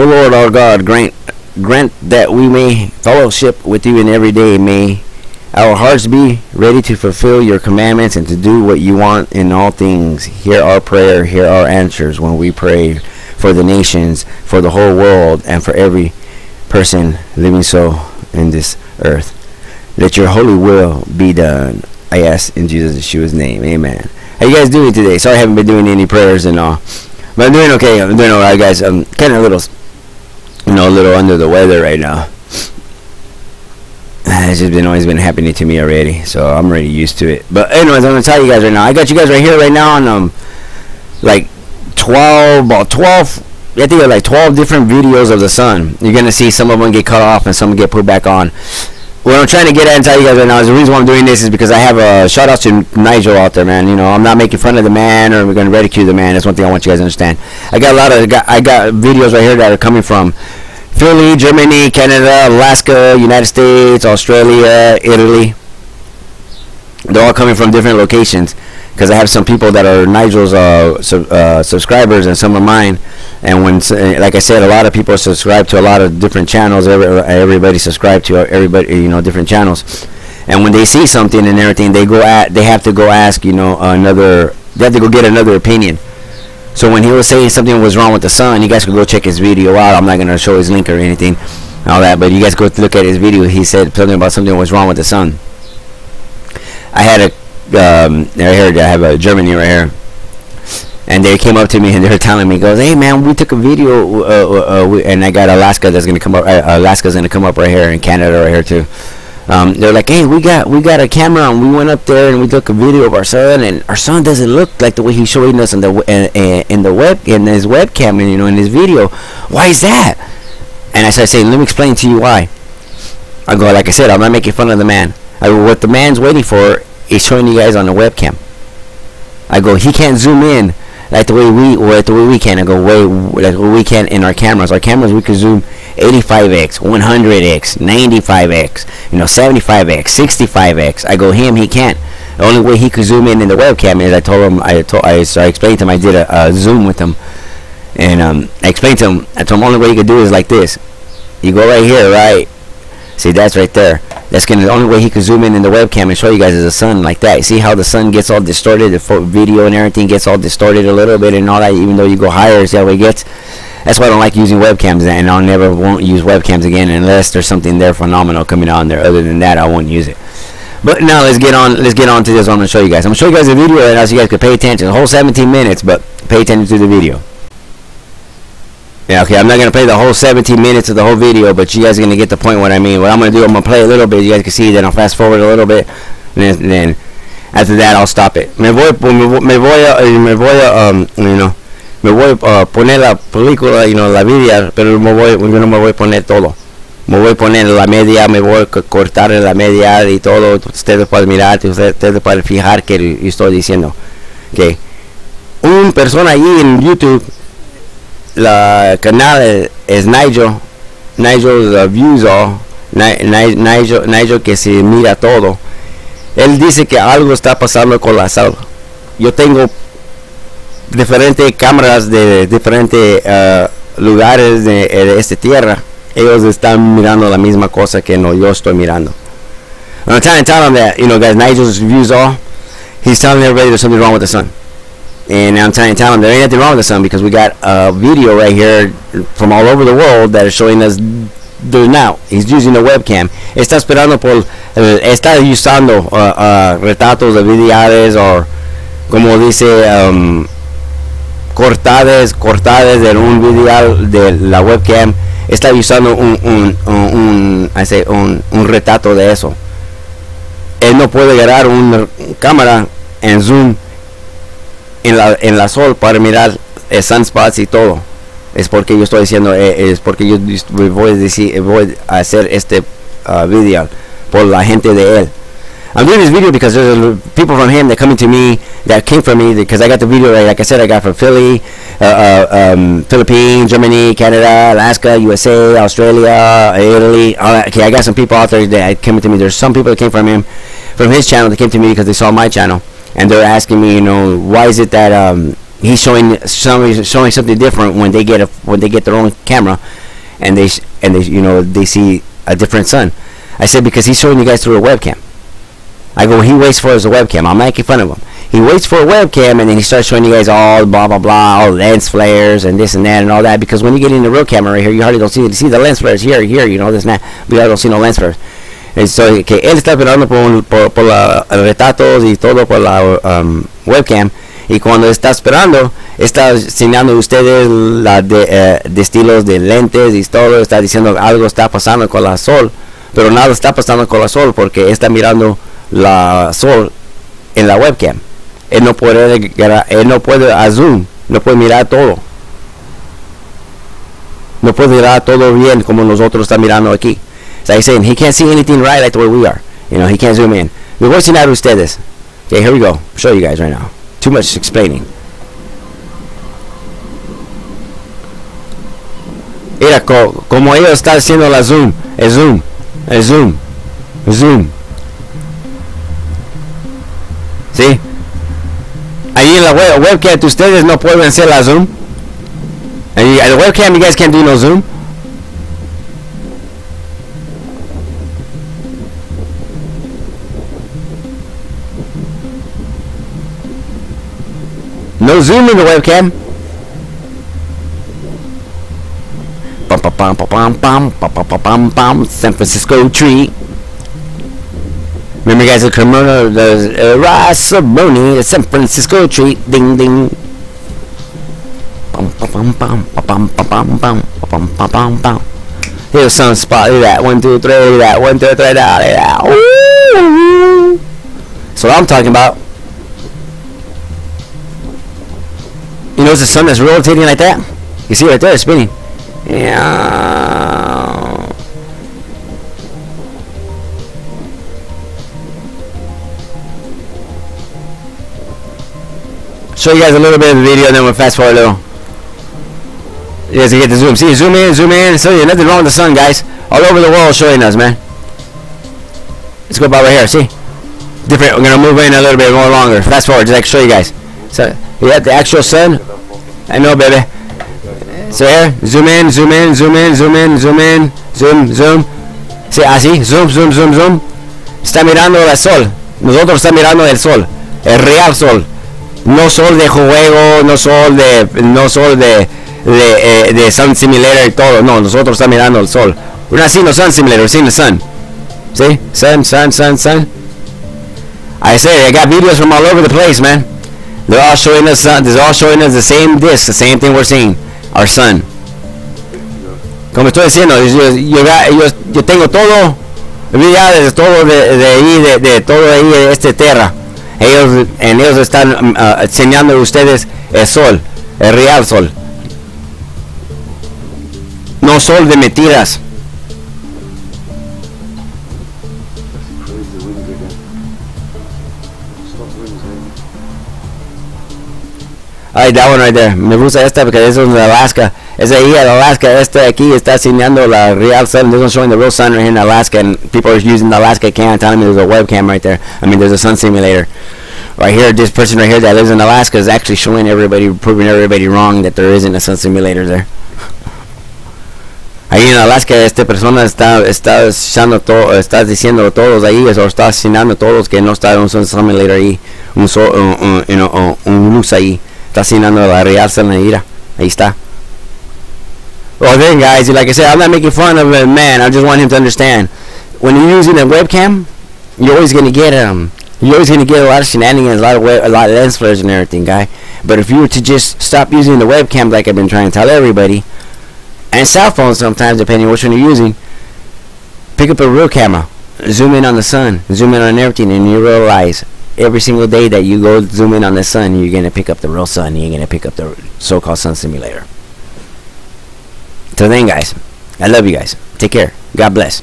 O Lord our God, grant that we may fellowship with you in every day. May our hearts be ready to fulfill your commandments and to do what you want in all things. Hear our prayer, hear our answers when we pray for the nations, for the whole world, and for every person living so in this earth. Let your holy will be done. I ask in Jesus Yeshua's name. Amen. How you guys doing today? Sorry I haven't been doing any prayers and all. But I'm doing okay. I'm doing alright, guys. I'm kind of a little under the weather right now. It's just been always been happening to me already, so I'm already used to it. But anyways, I'm gonna tell you guys right now. I got you guys right here right now on like 12. I think like 12 different videos of the sun. You're gonna see some of them get cut off and some get put back on. What I'm trying to get at and tell you guys right now is the reason why I'm doing this is because I have a shout out to Nigel out there, man. You know, I'm not making fun of the man or we're gonna ridicule the man. That's one thing I want you guys to understand. I got videos right here that are coming from Philly, Germany, Canada, Alaska, United States, Australia, Italy. They're all coming from different locations because I have some people that are Nigel's subscribers and some of mine. And when, like I said, a lot of people subscribe to a lot of different channels. Everybody subscribed to everybody, you know, different channels. And when they see something and everything, they have to go ask, you know, they have to go get another opinion. So when he was saying something was wrong with the sun, you guys could go check his video out. I'm not gonna show his link or anything, all that. But you guys go look at his video. He said something about something was wrong with the sun. I had I have a Germany right here. And they came up to me and they were telling me, "Goes, hey man, we took a video, and I got Alaska that's gonna come up. Alaska's gonna come up right here, and Canada right here too. They're like, hey, we got a camera, and we went up there and we took a video of our son, and our son doesn't look like the way he's showing us in his webcam, and you know, in his video. Why is that?" And I started saying, "Let me explain to you why." I go, like I said, I'm not making fun of the man. I go, what the man's waiting for is showing you guys on the webcam. I go, he can't zoom in like the way we can. I go like we can in our cameras. Our cameras, we can zoom 85x, 100x, 95x, you know, 75x, 65x. I go, he can't. The only way he could zoom in the webcam is I explained to him. I did a Zoom with him, and I explained to him. I told him the only way you could do is like this. You go right here, right? See, that's right there. That's the only way he could zoom in the webcam and show you guys is the sun like that. See how the sun gets all distorted, the video and everything gets all distorted a little bit and all that, even though you go higher, see how it gets? That's why I don't like using webcams, and I'll never won't use webcams again unless there's something there phenomenal coming on there. Other than that, I won't use it. But now let's get on to this one. I'm gonna show you guys. I'm gonna show you guys the video right now so you guys can pay attention. The whole 17 minutes, but pay attention to the video. Yeah, okay, I'm not going to play the whole 17 minutes of the whole video, but you guys are going to get the point what I mean. What I'm going to do, I'm going to play a little bit. You guys can see, then I'll fast forward a little bit, and then after that, I'll stop it. Me voy a poner la película, you know, la vida, pero no me voy a poner todo. Me voy a poner la media, me voy a cortar la media y todo. Ustedes pueden mirar, ustedes pueden fijar que yo estoy diciendo. Okay. Una persona allí en YouTube, the canal is Nigel. Nigel's views all. Nigel que se mira todo. Él dice que algo está pasando con la sal. Yo tengo diferentes cámaras de diferentes lugares de esta tierra. Ellos están mirando la misma cosa que no yo estoy mirando. And I'm trying to tell them that, you know, guys, Nigel's views all. He's telling everybody there's something wrong with the sun. And I'm trying to tell them there ain't nothing wrong with the sun because we got a video right here from all over the world that is showing us now. He's using the webcam. Está usando retratos de videos o como dice cortades de un video de la webcam. Está usando un retrato de eso. Él no puede agarrar una cámara en zoom en la sol para mirar sunspots y todo. Es porque yo estoy diciendo, es porque yo voy a hacer este video por la gente de él. I'm doing this video because there's people from him that coming to me, that came from me, because I got the video, like I said, I got from Philly, Philippines, Germany, Canada, Alaska, USA, Australia, Italy, all that. Okay, I got some people out there that came to me. There's some people that came from him, from his channel, that came to me because they saw my channel. And they're asking me, you know, why is it that he's showing something different when they get their own camera, and they you know, they see a different sun. I said, because he's showing you guys through a webcam. I go, he waits for us a webcam. I'm making fun of him. He waits for a webcam, and then he starts showing you guys all blah blah blah, all lens flares and this and that and all that. Because when you get in the real camera right here, you hardly don't see the lens flares here, you know, this and that. We hardly don't see no lens flares. And so que él está esperando por la retratos y todo por la webcam. Y cuando está esperando, está enseñando ustedes la de estilos de lentes y todo. Está diciendo algo está pasando con la sol, pero nada está pasando con la sol porque está mirando la sol en la webcam. Él no puede a zoom, no puede mirar todo, no puede mirar todo bien como nosotros está mirando aquí. So he's saying he can't see anything right like the way we are. You know, he can't zoom in. We're watching out ustedes. Okay, here we go. I'll show you guys right now. Too much explaining. Mira como ellos están haciendo la zoom, el zoom, el zoom, el zoom. ¿Sí? Ahí en la webcam ustedes no pueden hacer la zoom. And the webcam, you guys can't do no zoom. No zoom in the webcam. Bum, bum, bum, bum, bum, bum, bum, bum, bum, San Francisco tree. Remember, guys, the Cremona, the Rasaboni, the San Francisco tree. Ding, ding. Bum, bum, bum, bum, bum, bum, bum, bum, bum, bum, bum. Here's some spot. Look at that. 1, 2, 3. Look at that. 1, 2, 3. Look at that. Woo! That's what I'm talking about. You notice the sun that's rotating like that? You see right there, it's spinning. Yeah. Show you guys a little bit of the video, and then we'll fast forward a little. You guys can get the zoom. See, zoom in, zoom in. So, yeah, nothing wrong with the sun, guys. All over the world showing us, man. Let's go by right here, see? Different. We're going to move in a little bit more longer. Fast forward, just like show you guys. So, you got the actual sun. I know, baby. So here, zoom in, zoom in, zoom in, zoom in, zoom in, zoom, zoom. Sí, así, zoom, zoom, zoom, zoom. Está mirando el sol. Nosotros está mirando el sol, el real sol. No sol de juego, no sol de sun simulator y todo. No, nosotros está mirando el sol. We're not seeing the sun simulator, we're seeing the sun. See, sun, sun, sun, sun. I say, I got videos from all over the place, man. They're all showing us. They're all showing us the same disc, the same thing we're seeing, our sun. Como estoy diciendo, yo tengo todo, ya desde todo de todo ahí de este tierra. Ellos están enseñando a ustedes el sol, el real sol. No sol de mentiras. Alright, that one right there. Me gusta esta porque this one's in Alaska. It's ahí in Alaska. Este aquí está enseñando la real sun. This one's showing the real sun right here in Alaska, and people are using the Alaska cam, telling me there's a webcam right there. I mean, there's a sun simulator. Right here, this person right here that lives in Alaska is actually showing everybody, proving everybody wrong that there isn't a sun simulator there. Ahí en Alaska, esta persona está diciendo todos ahí, o está enseñando todos que no está un sun simulator ahí, un luz ahí. Está asignando la real sanidad. Ahí está. Well then, guys, like I said, I'm not making fun of a man. I just want him to understand. When you're using a webcam, you're always gonna get a lot of shenanigans, a lot of lens flares and everything, guy. But if you were to just stop using the webcam, like I've been trying to tell everybody, and cell phones sometimes, depending on which one you're using, pick up a real camera, zoom in on the sun, zoom in on everything, and you realize every single day that you go zoom in on the sun, you're gonna pick up the real sun. You're gonna pick up the so-called sun simulator. Till then, guys, I love you guys. Take care. God bless.